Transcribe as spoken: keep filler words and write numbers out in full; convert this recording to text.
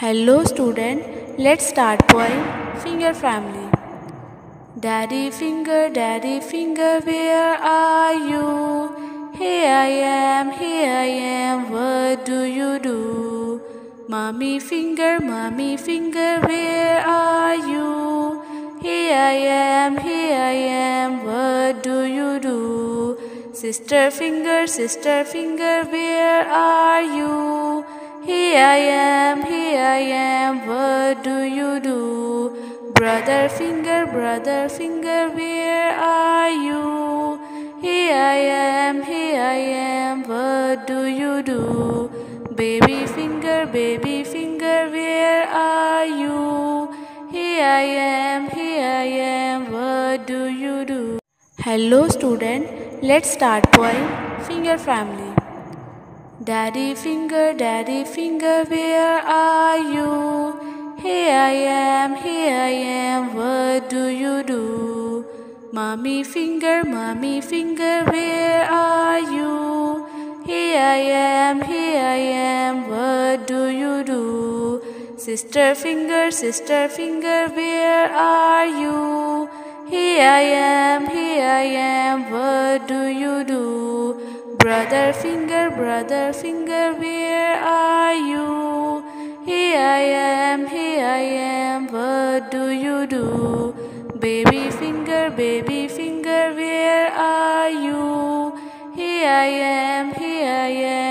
Hello student, let's start poem Finger Family. Daddy finger, daddy finger, where are you? Here I am, here I am, what do you do? Mommy finger, mommy finger, where are you? Here I am, here I am, what do you do? Sister finger, sister finger, where are you? Here I am, here I am, what do you do? Brother finger, brother finger, where are you? Here I am, here I am, what do you do? Baby finger, baby finger, where are you? Here I am, here I am, what do you do? Hello student. Let's start poem Finger Family. Daddy finger, daddy finger, where are you? Here I am, here I am, what do you do? Mommy finger, mommy finger, where are you? Here I am, here I am, what do you do? Sister finger, sister finger, where are you? Here I am, here I am, what do you do? Brother finger, brother finger, where are you? Here I am, here I am, what do you do? Baby finger, baby finger, where are you? Here I am, here I am.